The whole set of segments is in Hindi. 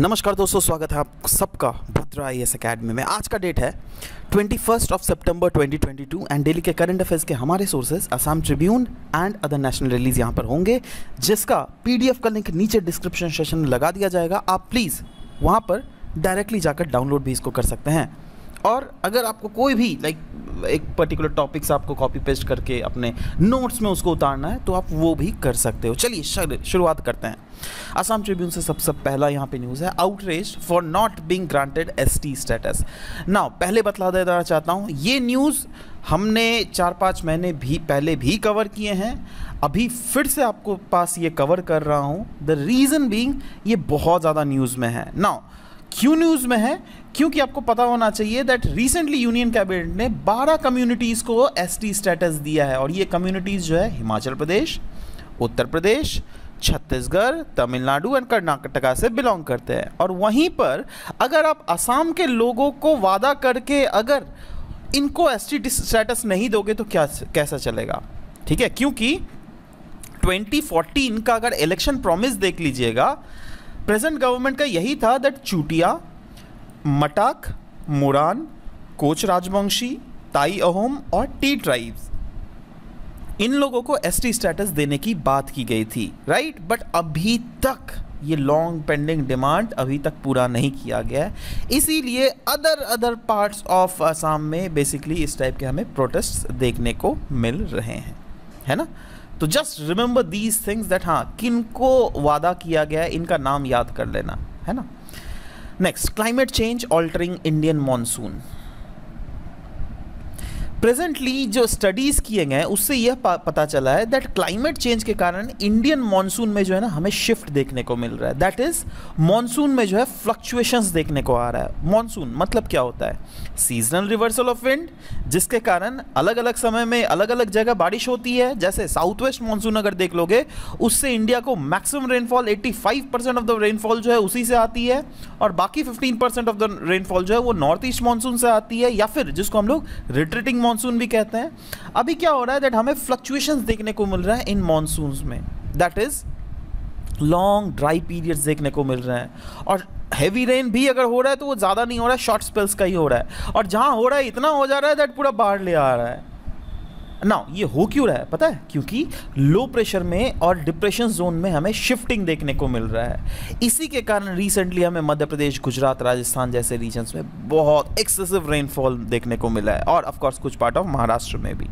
नमस्कार दोस्तों, स्वागत है आप सबका भद्रा आईएएस एकेडमी में। आज का डेट है 21 सितंबर 2022 एंड डेली के करंट अफेयर्स के हमारे sources Assam tribune and other national release यहां पर होंगे, जिसका पीडीएफ का लिंक नीचे डिस्क्रिप्शन सेशन में लगा दिया जाएगा। आप प्लीज़ वहां पर डायरेक्टली जाकर डाउनलोड भी इसको कर सकते हैं। और अगर आपको कोई भी एक पर्टिकुलर टॉपिक्स आपको कॉपी पेस्ट करके अपने नोट्स में उसको उतारना है तो आप वो भी कर सकते हो। चलिए शुरुआत करते हैं। असम ट्रिब्यून से सबसे पहला यहाँ पे न्यूज़ है, outrage for not being granted ST status. Now पहले बतला देना चाहता हूँ, ये न्यूज़ हमने 4-5 महीने भी पहले भी कवर किए हैं, अभी फिर से आपको पास ये कवर कर रहा हूँ। द रीज़न बीइंग ये बहुत ज़्यादा न्यूज़ में है। नाउ क्यों न्यूज़ में है? क्योंकि आपको पता होना चाहिए दैट रिसेंटली यूनियन कैबिनेट ने 12 कम्युनिटीज़ को एसटी स्टेटस दिया है, और ये कम्युनिटीज़ जो है हिमाचल प्रदेश, उत्तर प्रदेश, छत्तीसगढ़, तमिलनाडु एंड कर्नाटका से बिलोंग करते हैं। और वहीं पर अगर आप असम के लोगों को वादा करके अगर इनको एसटी स्टेटस नहीं दोगे तो क्या कैसा चलेगा? ठीक है, क्योंकि 2014 का अगर इलेक्शन प्रॉमिस देख लीजिएगा, प्रेजेंट गवर्नमेंट का यही था दैट चुटिया, मटाक, मुरान, कोच राजबंशी, ताई अहोम और टी ट्राइब्स, इन लोगों को एसटी स्टेटस देने की बात की गई थी, राइट? बट अभी तक ये लॉन्ग पेंडिंग डिमांड अभी तक पूरा नहीं किया गया है, इसीलिए अदर पार्ट्स ऑफ असम में बेसिकली इस टाइप के हमें प्रोटेस्ट देखने को मिल रहे हैं, है ना? तो just remember these things that हाँ किनको वादा किया गया है, इनका नाम याद कर लेना, है ना? Next, climate change altering Indian monsoon. Presently जो स्टडीज़ किए गए हैं उससे यह पता चला है दैट क्लाइमेट चेंज के कारण इंडियन मॉनसून में जो है ना हमें शिफ्ट देखने को मिल रहा है। दैट इज़ मॉनसून में जो है फ्लक्चुएशंस देखने को आ रहा है। मॉनसून मतलब क्या होता है? सीजनल रिवर्सल ऑफ विंड, जिसके कारण अलग अलग समय में अलग अलग जगह बारिश होती है। जैसे साउथ वेस्ट मानसून अगर देख लोगे, उससे इंडिया को maximum rainfall 85% of the rainfall जो है उसी से आती है, और बाकी 15% ऑफ द रेनफॉल जो है वो नॉर्थ ईस्ट मानसून से आती है, या फिर जिसको हम लोग रिट्रीटिंग मानसून भी कहते हैं। अभी क्या हो रहा है दैट हमें फ्लक्चुएशंस देखने को मिल रहा है इन मानसून्स में। That is long dry periods देखने को मिल रहे हैं, और हैवी रेन भी अगर हो रहा है तो वो ज़्यादा नहीं हो रहा है, शॉर्ट स्पेल्स का ही हो रहा है, और जहाँ हो रहा है इतना हो जा रहा है दैट पूरा बाढ़ ले आ रहा है। नाउ ये हो क्यों रहा है पता है? क्योंकि लो प्रेशर में और डिप्रेशन जोन में हमें शिफ्टिंग देखने को मिल रहा है। इसी के कारण रिसेंटली हमें मध्य प्रदेश, गुजरात, राजस्थान जैसे रीजन्स में बहुत एक्सेसिव रेनफॉल देखने को मिला है, और ऑफकोर्स कुछ पार्ट ऑफ महाराष्ट्र में भी।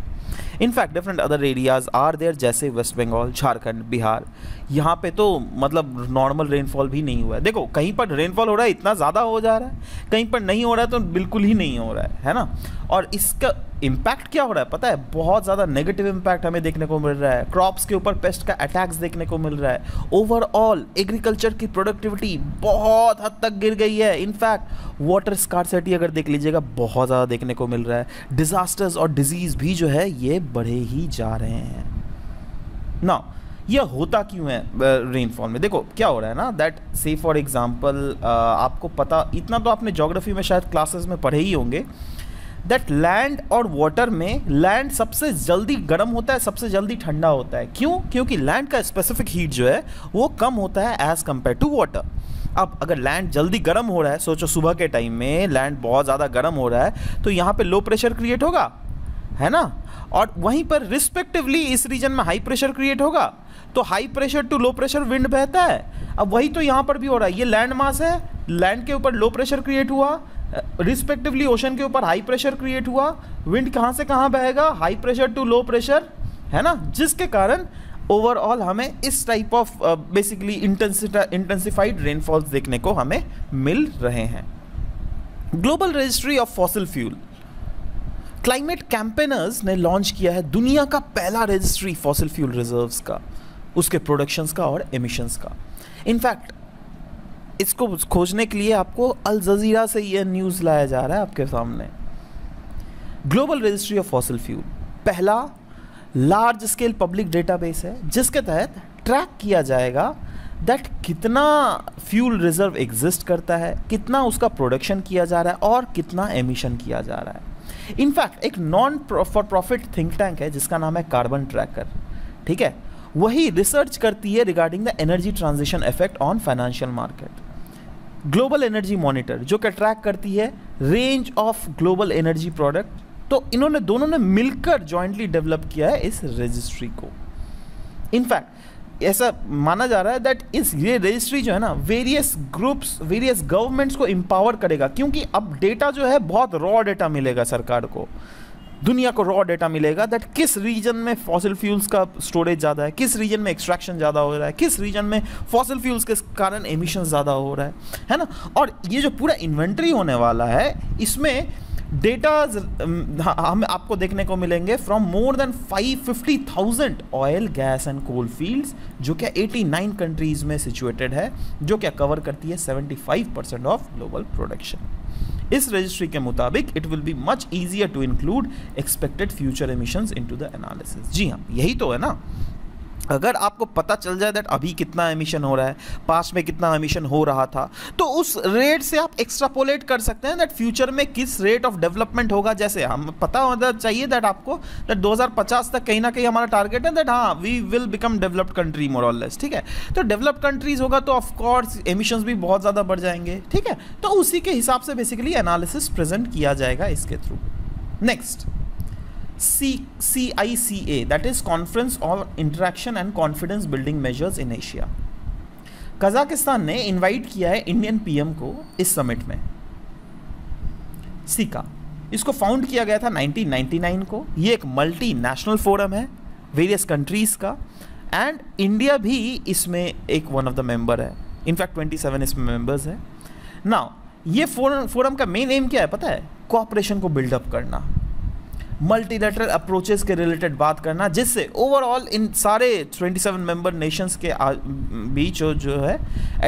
In fact different other areas are there, जैसे वेस्ट बंगाल, झारखंड, बिहार। यहाँ पे तो मतलब नॉर्मल रेनफॉल भी नहीं हुआ है। देखो, कहीं पर रेनफॉल हो रहा है इतना ज़्यादा हो जा रहा है, कहीं पर नहीं हो रहा है तो बिल्कुल ही नहीं हो रहा है ना? और इसका इम्पैक्ट क्या हो रहा है पता है? बहुत ज़्यादा नेगेटिव इम्पैक्ट हमें देखने को मिल रहा है। क्रॉप्स के ऊपर पेस्ट का अटैक्स देखने को मिल रहा है। ओवरऑल एग्रीकल्चर की प्रोडक्टिविटी बहुत हद तक गिर गई है। इनफैक्ट वाटर स्कार्सिटी अगर देख लीजिएगा बहुत ज़्यादा देखने को मिल रहा है। डिजास्टर्स और डिजीज़ भी जो है ये बढ़े ही जा रहे हैं। नाउ यह होता क्यों है रेनफॉल में? देखो क्या हो रहा है ना दैट से फॉर एग्जांपल आपको पता, इतना तो आपने ज्योग्राफी में शायद क्लासेस में पढ़े ही होंगे दैट लैंड और वाटर में, लैंड सबसे जल्दी गर्म होता है, सबसे जल्दी ठंडा होता है। क्यों? क्योंकि लैंड का स्पेसिफिक हीट जो है वो कम होता है एज़ कम्पेयर टू वाटर। अब अगर लैंड जल्दी गर्म हो रहा है, सोचो सुबह के टाइम में लैंड बहुत ज़्यादा गर्म हो रहा है, तो यहाँ पर लो प्रेशर क्रिएट होगा, है ना? और वहीं पर रिस्पेक्टिवली इस रीजन में हाई प्रेशर क्रिएट होगा, तो high pressure to low pressure wind बहता है। अब वही तो यहाँ पर भी हो रहा है। ये लैंड मास है, लैंड के ऊपर लो प्रेशर क्रिएट हुआ, रिस्पेक्टिवली ओशन के ऊपर हाई प्रेशर क्रिएट हुआ, विंड कहाँ से कहाँ बहेगा? High pressure to low pressure, है ना? जिसके कारण ओवरऑल हमें इस type of basically intensified rainfalls देखने को हमें मिल रहे हैं। Global registry of fossil fuel, climate campaigners ने लॉन्च किया है दुनिया का पहला रजिस्ट्री फॉसिल फ्यूल रिजर्व्स का, उसके प्रोडक्शंस का और एमिशंस का। इनफैक्ट इसको खोजने के लिए आपको अल जजीरा से यह न्यूज़ लाया जा रहा है आपके सामने। Global registry of fossil fuel पहला लार्ज स्केल पब्लिक डेटाबेस है, जिसके तहत ट्रैक किया जाएगा दैट कितना फ्यूल रिजर्व एग्जिस्ट करता है, कितना उसका प्रोडक्शन किया जा रहा है और कितना एमिशन किया जा रहा है। इनफैक्ट एक non for profit think tank है जिसका नाम है कार्बन ट्रैकर, ठीक है, वही रिसर्च करती है regarding the energy transition effect on financial market. Global energy monitor जो कि ट्रैक करती है range of global energy product. तो इन्होंने दोनों ने मिलकर जॉइंटली डेवलप किया है इस रजिस्ट्री को। इनफैक्ट ऐसा माना जा रहा है दैट इस ये रजिस्ट्री जो है ना वेरियस ग्रुप्स वेरियस गवर्नमेंट्स को एम्पावर करेगा, क्योंकि अब डेटा जो है बहुत रॉ डेटा मिलेगा सरकार को, दुनिया को रॉ डेटा मिलेगा दैट किस रीजन में फॉसिल फ्यूल्स का स्टोरेज ज़्यादा है, किस रीजन में एक्सट्रैक्शन ज़्यादा हो रहा है, किस रीजन में फॉसिल फ्यूल्स के कारण एमिशन ज़्यादा हो रहा है ना। और ये जो पूरा इन्वेंट्री होने वाला है इसमें डेटा हम आपको देखने को मिलेंगे from more than 550,000 oil gas and coal fields जो क्या 89 कंट्रीज़ में सिचुएटेड है, जो क्या कवर करती है 75% ऑफ ग्लोबल प्रोडक्शन। इस रजिस्ट्री के मुताबिक it will be much easier to include expected future emissions into the analysis. जी हाँ, यही तो है ना, अगर आपको पता चल जाए दैट अभी कितना एमिशन हो रहा है, पास्ट में कितना एमिशन हो रहा था, तो उस रेट से आप एक्स्ट्रापोलेट कर सकते हैं दैट फ्यूचर में किस रेट ऑफ डेवलपमेंट होगा। जैसे हम पता होना चाहिए दैट आपको दैट 2050 तक कहीं ना कहीं हमारा टारगेट है दैट हाँ we will become developed country more और लेस, ठीक है। तो डेवलप्ड कंट्रीज होगा तो ऑफकोर्स एमिशंस भी बहुत ज़्यादा बढ़ जाएंगे, ठीक है। तो उसी के हिसाब से बेसिकली एनालिसिस प्रेजेंट किया जाएगा इसके through. Next CICA, that is Conference on Interaction and Confidence Building Measures in Asia। Kazakhstan ने इनवाइट किया है इंडियन पीएम को इस समिट में। सीका, इसको फाउंड किया गया था 1999 को। ये एक मल्टी नेशनल फोरम है वेरियस कंट्रीज़ का एंड इंडिया भी इसमें एक वन ऑफ द मेंबर है। इनफैक्ट 27 इसमें मेंबर्स है। नाउ ये फोरम का मेन एम क्या है पता है? कोऑपरेशन को बिल्डअप करना, मल्टीलेटरल अप्रोचेस के रिलेटेड बात करना, जिससे ओवरऑल इन सारे 27 मेंबर नेशंस के बीच जो है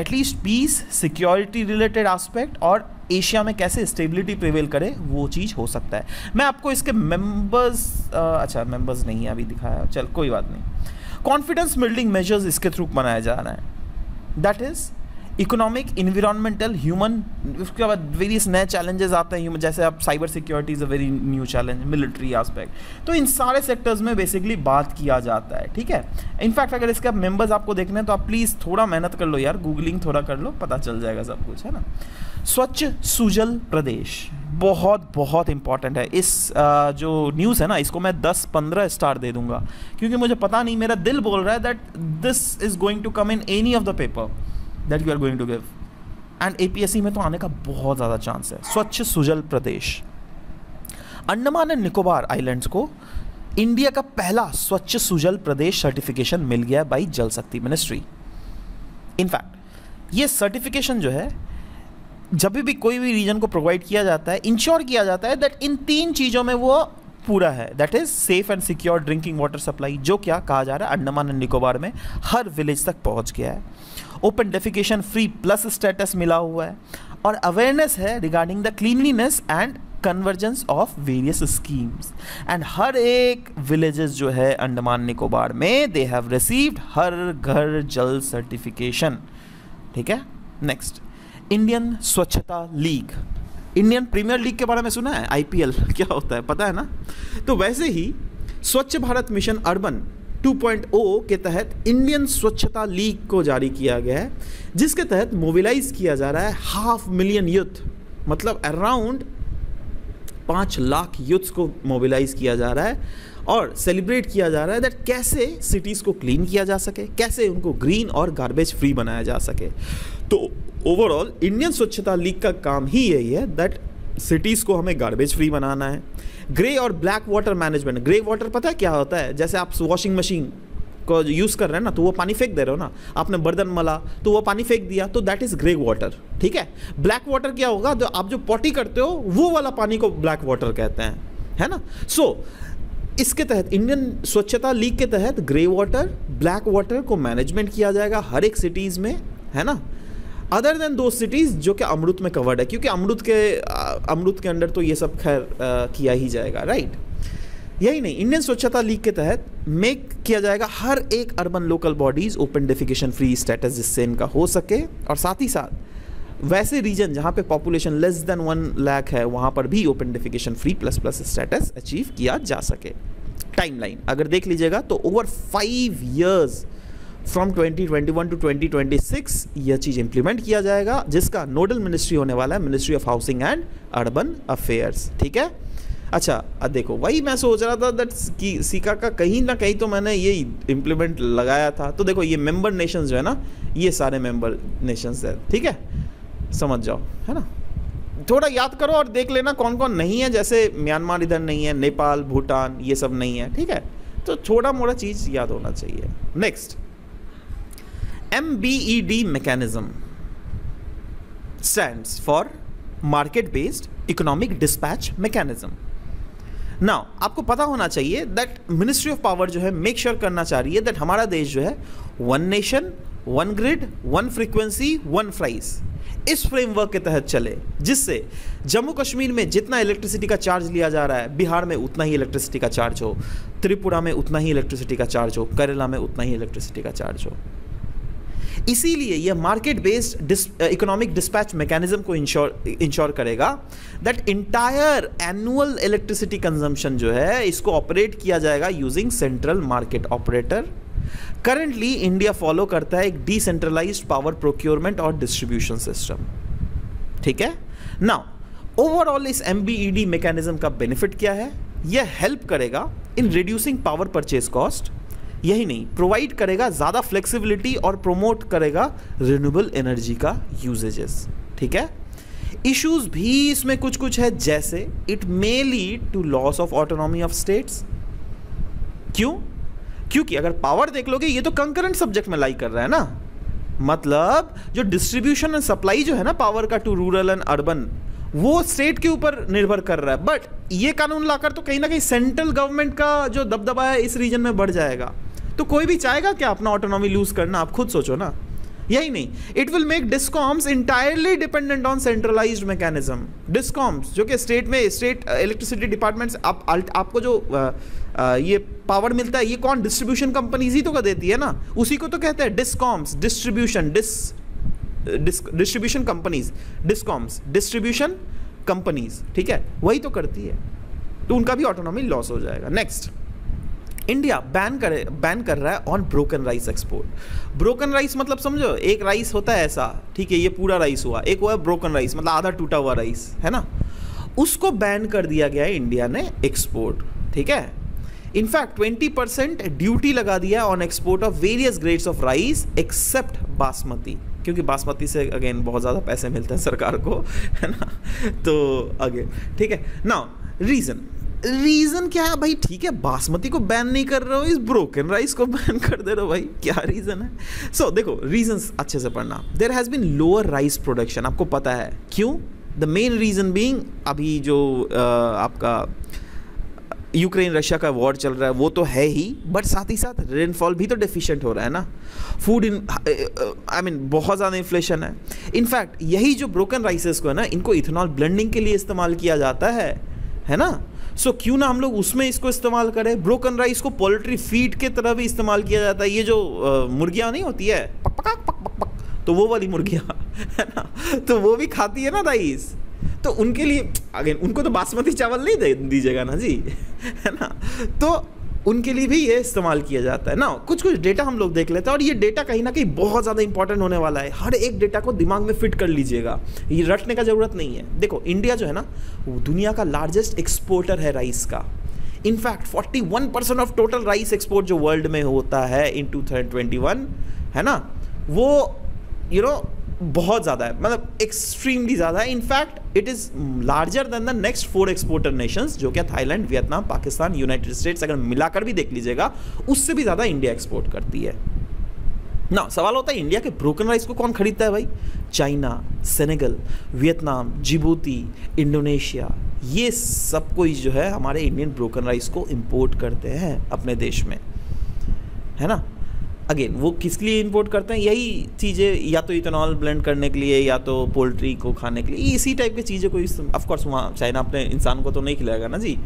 at least peace security related aspect और एशिया में कैसे स्टेबिलिटी प्रिवेल करे वो चीज़ हो सकता है। मैं आपको इसके मेंबर्स अच्छा मेंबर्स नहीं है अभी दिखाया, चल कोई बात नहीं। कॉन्फिडेंस बिल्डिंग मेजर्स इसके थ्रू बनाया जा रहा है, that is economic, environmental, human, उसके बाद वेरियस नए चैलेंजेस आते हैं जैसे आप cyber security is a very new challenge, military aspect. तो इन सारे सेक्टर्स में बेसिकली बात किया जाता है, ठीक है। इनफैक्ट अगर इसके आप मेंबर्स आपको देखने हैं तो आप प्लीज़ थोड़ा मेहनत कर लो यार, गूगलिंग थोड़ा कर लो, पता चल जाएगा सब कुछ, है ना। स्वच्छ सुजल प्रदेश बहुत बहुत इंपॉर्टेंट है। इस जो न्यूज़ है ना इसको मैं 10-15 स्टार दे दूंगा, क्योंकि मुझे पता नहीं मेरा दिल बोल रहा है that this is going to come in any of the paper that you are going to give and APSC में तो आने का बहुत ज़्यादा चांस है। स्वच्छ सुजल प्रदेश अंडमान एंड निकोबार आइलैंड्स को इंडिया का पहला स्वच्छ सुजल प्रदेश सर्टिफिकेशन मिल गया बाई जल शक्ति मिनिस्ट्री। इनफैक्ट ये सर्टिफिकेशन जो है जब भी कोई भी रीजन को प्रोवाइड किया जाता है, इंश्योर किया जाता है दैट इन तीन चीज़ों में वो पूरा है, that is safe and secure drinking water supply, जो क्या कहा जा रहा है अंडमान एंड निकोबार में हर विलेज तक पहुंच गया है। Open defecation free plus status मिला हुआ है और अवेयरनेस है regarding the cleanliness and convergence of various schemes and हर एक विलेजेस जो है अंडमान निकोबार में दे हैव रिसीव्ड हर घर जल सर्टिफिकेशन, ठीक है। Next Indian Swachhata league, Indian premier league के बारे में सुना है? IPL क्या होता है पता है ना? तो वैसे ही स्वच्छ भारत मिशन अर्बन 2.0 के तहत इंडियन स्वच्छता लीग को जारी किया गया है, जिसके तहत मोबिलाइज किया जा रहा है 500,000 यूथ, मतलब अराउंड 5 लाख यूथ्स को मोबिलाइज किया जा रहा है और सेलिब्रेट किया जा रहा है दैट कैसे सिटीज़ को क्लीन किया जा सके, कैसे उनको ग्रीन और गार्बेज फ्री बनाया जा सके। तो ओवरऑल इंडियन स्वच्छता लीग का काम ही यही है दैट सिटीज़ को हमें गार्बेज फ्री बनाना है। ग्रे और black water management, grey water पता है क्या होता है? जैसे आप वॉशिंग मशीन को यूज़ कर रहे हैं ना तो वो पानी फेंक दे रहे हो ना, आपने बर्तन मला तो वो पानी फेंक दिया, तो दैट इज़ ग्रे वाटर, ठीक है। ब्लैक वाटर क्या होगा? जो आप जो पॉटी करते हो वो वाला पानी को ब्लैक वाटर कहते हैं, है ना। सो इसके तहत इंडियन स्वच्छता लीग के तहत ग्रे वाटर, ब्लैक वाटर को मैनेजमेंट किया जाएगा हर एक सिटीज़ में, है ना। अदर देन दो सिटीज़ जो कि अमृत में कवर्ड है, क्योंकि अमृत के अंडर तो ये सब खैर किया ही जाएगा, राइट। यही नहीं, इंडियन स्वच्छता लीग के तहत मेक किया जाएगा हर एक urban local bodies open defecation free status, जिससे इनका हो सके। और साथ ही साथ वैसे रीजन जहाँ पे पॉपुलेशन लेस देन 1 लाख है वहाँ पर भी open defecation free ++ status achieve किया जा सके। टाइमलाइन अगर देख लीजिएगा तो ओवर 5 ईयर्स फ्रॉम 2021 टू 2026 यह चीज़ इंप्लीमेंट किया जाएगा, जिसका नोडल मिनिस्ट्री होने वाला है ministry of housing and urban affairs. ठीक है, अच्छा देखो वही मैं सोच रहा था दैट सीका का कहीं ना कहीं तो मैंने ये इम्प्लीमेंट लगाया था। तो देखो ये मेंबर नेशंस जो है ना, ये सारे मेंबर नेशंस है। ठीक है, समझ जाओ, है ना, थोड़ा याद करो और देख लेना कौन कौन नहीं है। जैसे म्यांमार इधर नहीं है, नेपाल, भूटान ये सब नहीं है। ठीक है, तो थोड़ा मोड़ा चीज़ याद होना चाहिए। Next, MBED mechanism stands for market based economic dispatch mechanism. Now आपको पता होना चाहिए that Ministry of Power जो है make sure करना चाह रही है that हमारा देश जो है one nation, one grid, one frequency, one price इस फ्रेमवर्क के तहत चले, जिससे जम्मू कश्मीर में जितना इलेक्ट्रिसिटी का चार्ज लिया जा रहा है बिहार में उतना ही इलेक्ट्रिसिटी का चार्ज हो, त्रिपुरा में उतना ही इलेक्ट्रिसिटी का चार्ज हो, केरला में उतना ही इलेक्ट्रिसिटी का चार्ज हो। इसीलिए यह market based economic dispatch mechanism को इंश्योर करेगा that entire annual electricity consumption जो है इसको ऑपरेट किया जाएगा using central market operator. Currently India follow करता है एक डिसेंट्रलाइज्ड पावर प्रोक्योरमेंट और डिस्ट्रीब्यूशन सिस्टम। ठीक है, नाउ ओवरऑल इस MBED मैकेनिज्म का बेनिफिट क्या है? यह हेल्प करेगा in reducing power purchase cost. यही नहीं, प्रोवाइड करेगा ज़्यादा फ्लेक्सिबिलिटी और प्रोमोट करेगा रिन्यूएबल एनर्जी का यूजेजेस। ठीक है, इश्यूज भी इसमें कुछ कुछ है, जैसे it may lead to loss of autonomy of states. क्यों? क्योंकि अगर पावर देख लोगे ये तो कंकरेंट सब्जेक्ट में लाई कर रहा है ना, मतलब जो डिस्ट्रीब्यूशन एंड सप्लाई जो है ना पावर का टू रूरल एंड अर्बन वो स्टेट के ऊपर निर्भर कर रहा है। बट ये कानून लाकर तो कहीं ना कहीं सेंट्रल गवर्नमेंट का जो दबदबा है इस रीजन में बढ़ जाएगा। तो कोई भी चाहेगा क्या अपना ऑटोनॉमी लूज करना? आप खुद सोचो ना। यही नहीं, it will make discoms entirely dependent on centralised mechanism. Discoms जो कि स्टेट में स्टेट इलेक्ट्रिसिटी डिपार्टमेंट्स आपको जो ये पावर मिलता है ये कौन? डिस्ट्रीब्यूशन कंपनीज ही तो का देती है ना, उसी को तो कहते हैं discoms, distribution distribution companies, discoms distribution companies. ठीक है, वही तो करती है, तो उनका भी ऑटोनॉमी लॉस हो जाएगा। नेक्स्ट, इंडिया बैन कर रहा है on broken rice export. Broken rice मतलब समझो एक राइस होता है ऐसा, ठीक है, ये पूरा राइस हुआ, एक हुआ ब्रोकन राइस मतलब आधा टूटा हुआ राइस, है ना, उसको बैन कर दिया गया है इंडिया ने एक्सपोर्ट। ठीक है, इनफैक्ट 20% ड्यूटी लगा दिया on export of various grades of rice except basmati, क्योंकि बासमती से अगेन बहुत ज़्यादा पैसे मिलते हैं सरकार को, है ना, तो अगेन। ठीक है, नाउ रीज़न क्या है भाई? ठीक है, बासमती को बैन नहीं कर रहे हो, इस ब्रोकन राइस को बैन कर दे रहे हो, भाई क्या रीज़न है? सो देखो रीजंस अच्छे से पढ़ना। There has been lower rice production, आपको पता है क्यों? द मेन रीज़न बीइंग अभी जो आपका यूक्रेन रशिया का वॉर चल रहा है वो तो है ही, बट साथ ही साथ रेनफॉल भी तो डेफिशिएंट हो रहा है ना, फूड बहुत ज़्यादा इन्फ्लेशन है। इनफैक्ट यही जो ब्रोकन राइसेस को है ना, इनको इथेनॉल ब्लेंडिंग के लिए इस्तेमाल किया जाता है ना, सो क्यों ना हम लोग उसमें इसको इस्तेमाल करें। ब्रोकन राइस को पोल्ट्री फीड के तरह भी इस्तेमाल किया जाता है। ये जो मुर्गियाँ नहीं होती है पक पक पक पक पक, तो वो वाली मुर्गियाँ, है ना, तो वो भी खाती है ना राइस, तो उनके लिए अगेन उनको तो बासमती चावल नहीं दीजिएगा ना जी, है ना, तो उनके लिए भी ये इस्तेमाल किया जाता है ना। कुछ डेटा हम लोग देख लेते हैं और ये डेटा कहीं ना कहीं बहुत ज़्यादा इंपॉर्टेंट होने वाला है। हर एक डेटा को दिमाग में फिट कर लीजिएगा, ये रटने का ज़रूरत नहीं है। देखो इंडिया जो है ना वो दुनिया का लार्जेस्ट एक्सपोर्टर है राइस का। In fact 41% of total rice export जो वर्ल्ड में होता है इन 2021, है ना, वो यू नो बहुत ज़्यादा है, मतलब एक्सट्रीमली ज़्यादा है। In fact it is larger than the next 4 exporter nations जो क्या Thailand, Vietnam, Pakistan, United States, अगर मिलाकर भी देख लीजिएगा उससे भी ज़्यादा इंडिया एक्सपोर्ट करती है ना। सवाल होता है इंडिया के ब्रोकन राइस को कौन खरीदता है भाई? China, Senegal, Vietnam, Djibouti, Indonesia, ये सब कोई जो है हमारे इंडियन ब्रोकन राइस को इम्पोर्ट करते हैं अपने देश में, है ना। अगेन वो किस लिए इंपोर्ट करते हैं? यही चीज़ें, या तो इथेनॉल ब्लेंड करने के लिए या तो पोल्ट्री को खाने के लिए, इसी टाइप की चीज़ें। कोई ऑफकोर्स वहाँ चाइना अपने इंसान को तो नहीं खिलाएगा ना जी,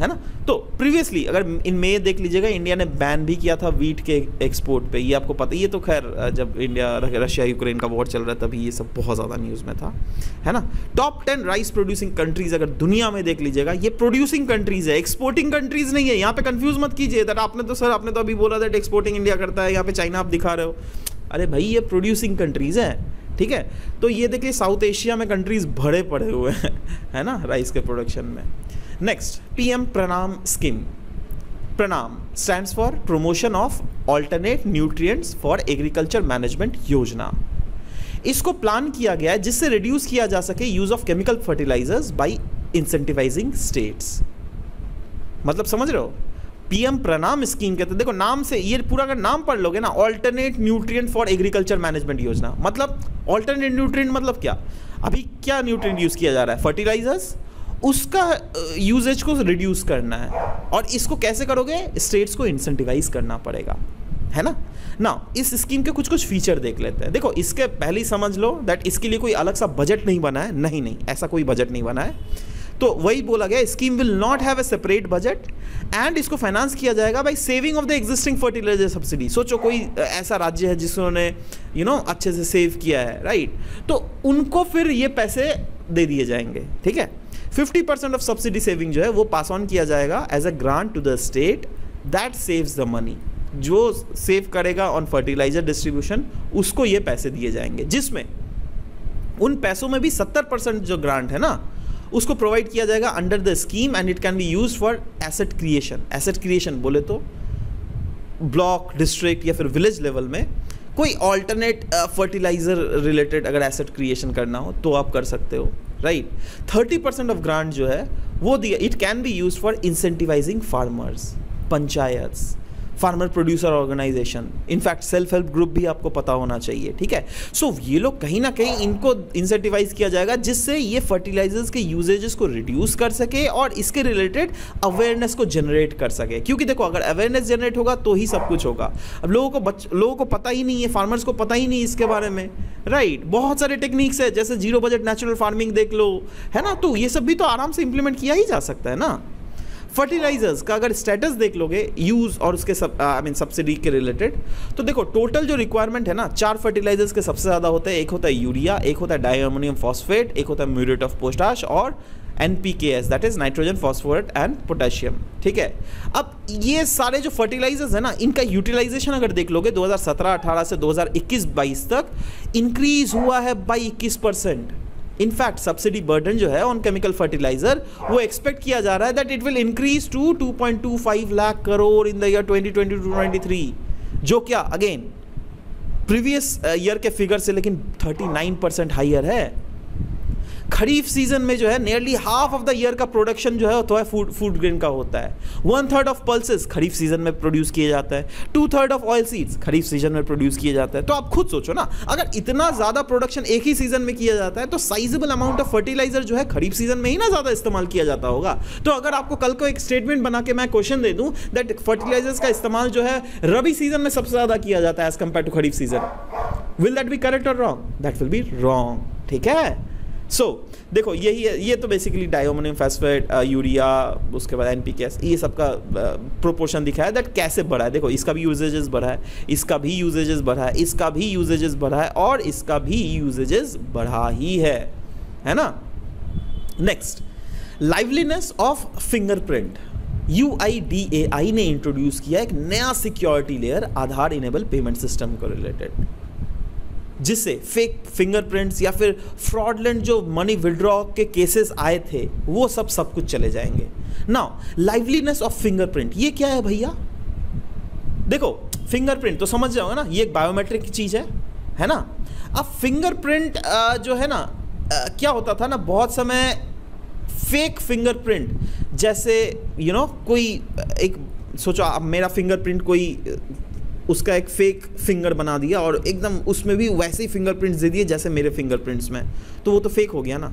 है ना। तो प्रीवियसली अगर इन मई देख लीजिएगा इंडिया ने बैन भी किया था वीट के एक्सपोर्ट पे, ये आपको पता, ये तो खैर जब इंडिया रशिया यूक्रेन का वॉर चल रहा था तभी ये सब बहुत ज़्यादा न्यूज़ में था, है ना। टॉप 10 राइस प्रोड्यूसिंग कंट्रीज़ अगर दुनिया में देख लीजिएगा, ये प्रोड्यूसिंग कंट्रीज़ है, एक्सपोर्टिंग कंट्रीज़ नहीं है। यहाँ पर कन्फ्यूज़ मत कीजिए दैट आपने तो अभी बोला दैट एक्सपोर्टिंग इंडिया करता है, यहाँ पर चाइना आप दिखा रहे हो, अरे भाई ये प्रोड्यूसिंग कंट्रीज़ है, ठीक है। तो ये देखिए साउथ एशिया में कंट्रीज़ भरे पड़े हुए हैं, है ना, राइस के प्रोडक्शन में। Next, PM PRANAM scheme. PRANAM stands for promotion of alternate nutrients for agriculture management Yojana. इसको प्लान किया गया है जिससे रिड्यूस किया जा सके use of chemical fertilisers by incentivising states. मतलब समझ रहे हो, पीएम प्रणाम स्कीम कहते हैं, देखो नाम से ये पूरा अगर नाम पढ़ लोगे ना, alternate nutrient for agriculture management Yojana, मतलब ऑल्टरनेट न्यूट्रिएंट मतलब क्या, अभी क्या न्यूट्रिएंट यूज किया जा रहा है, फर्टिलाइजर्स, उसका यूजेज को रिड्यूस करना है। और इसको कैसे करोगे, स्टेट्स को इंसेंटिवाइज करना पड़ेगा, है ना। ना इस स्कीम के कुछ कुछ फीचर देख लेते हैं। देखो इसके पहले समझ लो दैट इसके लिए कोई अलग सा बजट नहीं बना है, नहीं ऐसा कोई बजट नहीं बना है। तो वही बोला गया scheme will not have a separate budget and इसको फाइनेंस किया जाएगा by saving of the existing fertiliser subsidy. सोचो कोई ऐसा राज्य है जिसने अच्छे से सेव किया है, राइट, तो उनको फिर ये पैसे दे दिए जाएंगे, ठीक है। 50% ऑफ सब्सिडी सेविंग जो है वो पास ऑन किया जाएगा as a grant to the state that saves the money. जो सेव करेगा ऑन फर्टिलाइजर डिस्ट्रीब्यूशन उसको ये पैसे दिए जाएंगे, जिसमें उन पैसों में भी 70% जो ग्रांट है ना उसको प्रोवाइड किया जाएगा under the scheme and it can be use for asset creation. Asset creation बोले तो ब्लॉक, डिस्ट्रिक्ट या फिर विलेज लेवल में कोई ऑल्टरनेट फर्टिलाइजर रिलेटेड अगर एसेट क्रिएशन करना हो तो आप कर सकते हो, राइट। 30% ऑफ ग्रांट जो है वो दिया, it can be use for incentivising farmers, panchayats, farmer producer organisation, in fact self help group भी आपको पता होना चाहिए, ठीक है। सो ये लोग कहीं ना कहीं इनको इंसेंटिवाइज किया जाएगा जिससे ये फर्टिलाइजर्स के यूजेजेस को रिड्यूस कर सके और इसके रिलेटेड अवेयरनेस को जनरेट कर सके, क्योंकि देखो अगर अवेयरनेस जनरेट होगा तो ही सब कुछ होगा। अब लोगों को पता ही नहीं है, फार्मर्स को पता ही नहीं इसके बारे में, राइट। बहुत सारे टेक्निक्स है जैसे जीरो बजट नेचुरल फार्मिंग देख लो, है ना, तो ये सब भी तो आराम से इंप्लीमेंट किया ही जा सकता है ना। फर्टिलाइजर्स का अगर स्टेटस देख लोगे यूज़ और उसके सब्सिडी के रिलेटेड, तो देखो टोटल जो रिक्वायरमेंट है ना, 4 फर्टिलाइजर्स के सबसे ज़्यादा होते हैं, एक होता है यूरिया, एक होता है डायमोनियम फॉस्फेट, एक होता है म्यूरेट ऑफ पोटाश और NPKs that is nitrogen phosphorate and potassium, ठीक है। अब ये सारे जो फर्टिलाइजर्स है ना, इनका यूटिलाइजेशन अगर देख लोगे 2017-18 से 2021-22 तक इंक्रीज हुआ है बाई 21%। इनफैक्ट सब्सिडी बर्डन जो है ऑन केमिकल फर्टिलाइजर वो एक्सपेक्ट किया जा रहा है that it will increase to 2.25 lakh crore in the year 2022-23, जो क्या अगेन प्रीवियस ईयर के फिगर से लेकिन 39% हायर है। खरीफ सीजन में जो है nearly half of the year का प्रोडक्शन जो है तो है फूड ग्रेन का होता है। 1/3 ऑफ पल्सेस खरीफ सीजन में प्रोड्यूस किए जाते हैं, 2/3 of oil seeds kharif season में प्रोड्यूस किए जाते हैं। तो आप खुद सोचो ना, अगर इतना ज़्यादा प्रोडक्शन एक ही सीजन में किया जाता है तो साइजेबल अमाउंट ऑफ फर्टिलाइजर जो है खरीफ सीजन में ही ना ज़्यादा इस्तेमाल किया जाता होगा। तो अगर आपको कल को एक स्टेटमेंट बना के मैं क्वेश्चन दे दूँ दैट फर्टिलाइजर्स का इस्तेमाल जो है रबी सीजन में सबसे ज़्यादा किया जाता है as compare to kharif season, will that be correct और wrong? That will be wrong, ठीक है। सो देखो यही है, ये तो बेसिकली डायमोनियम फॉस्फेट, यूरिया, उसके बाद NPKs, ये सब का प्रोपोर्शन दिखाया दैट कैसे बढ़ा है। देखो इसका भी यूजेजेस बढ़ा है, इसका भी यूजेजेस बढ़ा है, इसका भी यूजेजेस बढ़ा है और इसका भी यूजेजेस बढ़ा ही है ना। Next, liveliness of fingerprint. UIDAI ने इंट्रोड्यूस किया एक नया security layer Aadhaar enable payment system को रिलेटेड, जिससे फेक फिंगरप्रिंट्स या फिर फ्रॉडलेंट जो मनी विड्रॉ के केसेस आए थे वो सब कुछ चले जाएंगे। नाउ लाइवलीनेस ऑफ फिंगरप्रिंट ये क्या है भैया? देखो फिंगरप्रिंट तो समझ जाओगे ना, ये एक बायोमेट्रिक चीज़ है ना। अब फिंगरप्रिंट जो है ना क्या होता था ना, बहुत समय फेक फिंगरप्रिंट जैसे कोई एक सोचो अब मेरा फिंगरप्रिंट कोई उसका एक फेक फिंगर बना दिया और एकदम उसमें भी वैसे ही फिंगरप्रिंट्स दे दिए जैसे मेरे फिंगरप्रिंट्स में, तो वो तो फेक हो गया ना।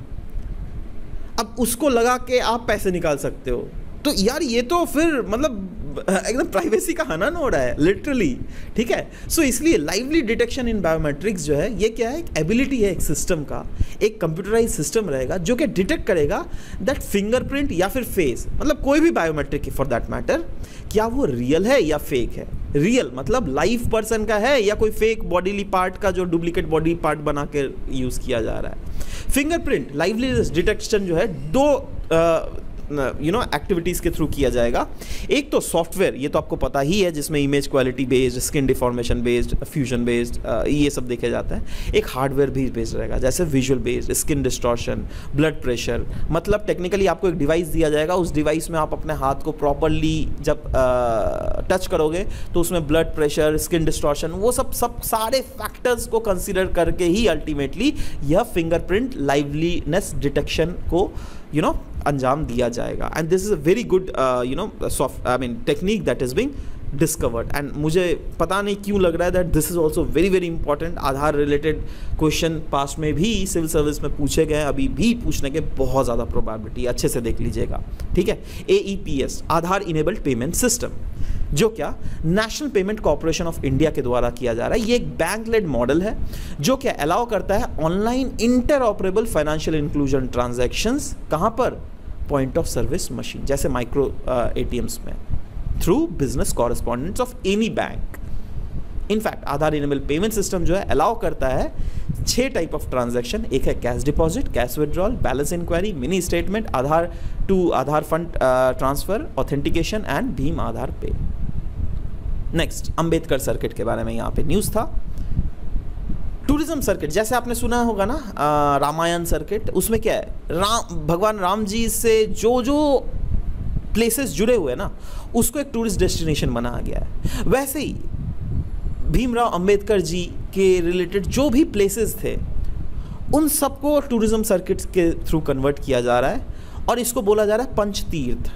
अब उसको लगा के आप पैसे निकाल सकते हो, तो यार ये तो फिर मतलब एकदम प्राइवेसी का हनन हो रहा है लिटरली, ठीक है। सो इसलिए लाइवली डिटेक्शन इन बायोमेट्रिक्स जो है ये क्या है, एक एबिलिटी है एक सिस्टम का, एक कंप्यूटराइज सिस्टम रहेगा जो कि डिटेक्ट करेगा दैट फिंगरप्रिंट या फिर फेस, मतलब कोई भी बायोमेट्रिक फॉर दैट मैटर, क्या वो रियल है या फेक है। रियल मतलब लाइव पर्सन का है या कोई फेक बॉडीली पार्ट का जो डुप्लीकेट बॉडी पार्ट बना के यूज़ किया जा रहा है। फिंगरप्रिंट लाइवली डिटेक्शन जो है दो एक्टिविटीज़ के थ्रू किया जाएगा। एक तो सॉफ्टवेयर, ये तो आपको पता ही है, जिसमें image quality based, skin deformation based, fusion based ये सब देखा जाता है। एक हार्डवेयर भी बेस्ड रहेगा, जैसे visual based, skin distortion, blood pressure, मतलब टेक्निकली आपको एक डिवाइस दिया जाएगा, उस डिवाइस में आप अपने हाथ को प्रॉपरली जब टच करोगे तो उसमें ब्लड प्रेशर, स्किन डिस्टॉर्शन, वो सब सारे फैक्टर्स को कंसिडर करके ही अल्टीमेटली यह फिंगरप्रिंट लाइवलीनेस डिटेक्शन को अंजाम दिया जाएगा। And this is a very good technique that is being discovered. And मुझे पता नहीं क्यों लग रहा है that this is also very very important. Aadhaar related question past में भी सिविल सर्विस में पूछे गए, अभी भी पूछने के बहुत ज़्यादा प्रोबेबिलिटी, अच्छे से देख लीजिएगा, ठीक है। AEPS Aadhaar enabled payment system, जो क्या national payment corporation of India के द्वारा किया जा रहा है। ये एक बैंक लेड मॉडल है जो क्या अलाउ करता है online interoperable financial inclusion transactions, कहाँ पर, पॉइंट ऑफ सर्विस मशीन, जैसे माइक्रो ATMs में, through business correspondents of any bank. In fact Aadhaar enable payment system जो है अलाउ करता है 6 टाइप ऑफ ट्रांजैक्शन। एक है cash deposit, cash withdrawal, balance inquiry, mini statement, Aadhaar to Aadhaar fund transfer, authentication and Bhim Aadhaar pay. Next, Ambedkar circuit के बारे में यहाँ पे न्यूज़ था। टूरिज्म सर्किट, जैसे आपने सुना होगा ना रामायण सर्किट, उसमें क्या है, भगवान राम जी से जो जो प्लेसेस जुड़े हुए हैं ना उसको एक टूरिस्ट डेस्टिनेशन बनाया गया है। वैसे ही भीमराव अंबेडकर जी के रिलेटेड जो भी प्लेसेस थे उन सबको टूरिज्म सर्किट के थ्रू कन्वर्ट किया जा रहा है और इसको बोला जा रहा है पंचतीर्थ।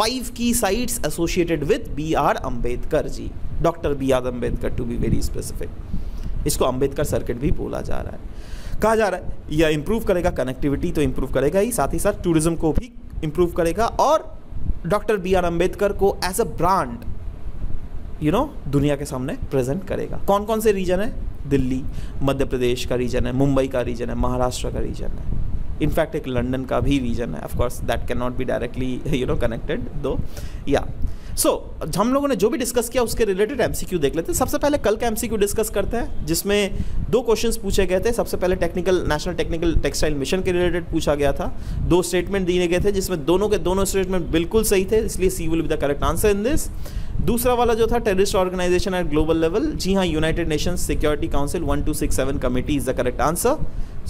5 की sites associated with BR Ambedkar ji, doctor BR Ambedkar to be very specific. इसको अंबेडकर सर्किट भी बोला जा रहा है। कहा जा रहा है यह इंप्रूव करेगा कनेक्टिविटी, तो इंप्रूव करेगा ही साथ टूरिज्म को भी इंप्रूव करेगा और डॉक्टर BR अंबेडकर को एज अ ब्रांड दुनिया के सामने प्रेजेंट करेगा। कौन कौन से रीजन है, दिल्ली, मध्य प्रदेश का रीजन है, मुंबई का रीजन है, महाराष्ट्र का रीजन है, इनफैक्ट एक लंदन का भी रीजन है। Of course that can not be directly connected दो या सो हम लोगों ने जो भी डिस्कस किया उसके रिलेटेड MCQ देख लेते हैं। सबसे पहले कल का MCQ डिस्कस करते हैं, जिसमें 2 क्वेश्चंस पूछे गए थे। सबसे पहले नेशनल टेक्निकल टेक्सटाइल मिशन के रिलेटेड पूछा गया था। 2 स्टेटमेंट दिए गए थे जिसमें दोनों के दोनों स्टेटमेंट बिल्कुल सही थे, इसलिए C will be the correct answer in this. दूसरा वाला जो था terrorist organisation at global level, जी हाँ, United Nation Security Council 1267 committee is the correct answer.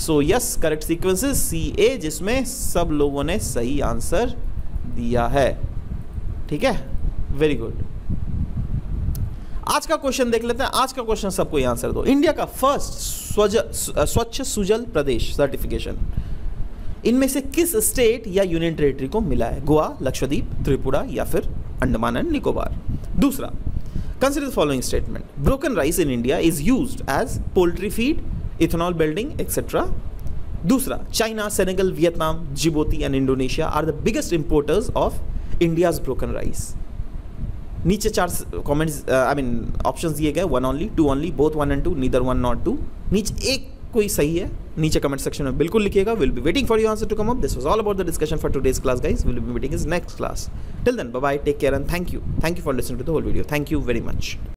So yes, correct sequence is CA, जिसमें सब लोगों ने सही आंसर दिया है, ठीक है, वेरी गुड। आज का क्वेश्चन देख लेते हैं। आज का क्वेश्चन सबको आंसर दो। इंडिया का फर्स्ट स्वच्छ सुजल प्रदेश सर्टिफिकेशन इनमें से किस स्टेट या यूनियन टेरिटरी को मिला है, गोवा, लक्षद्वीप, त्रिपुरा या फिर अंडमान एंड निकोबार। दूसरा, consider the following statement, broken rice in India is used as poultry feed, ethanol building etcetera. दूसरा, China, Senegal, Vietnam, Djibouti and Indonesia are the biggest importers of India's broken rice. नीचे 4 कमेंट्स ऑप्शन दिए गए, 1 only, 2 only, both 1 and 2, neither 1 not 2। नीचे एक कोई सही है, नीचे कमेंट सेक्शन में बिल्कुल लिखिएगा। Will be waiting for your answer to come up. This was all about the discussion for today's class guys, will be meeting is next class. Till then bye bye, take care and thank you for listening to the whole video. Thank you very much.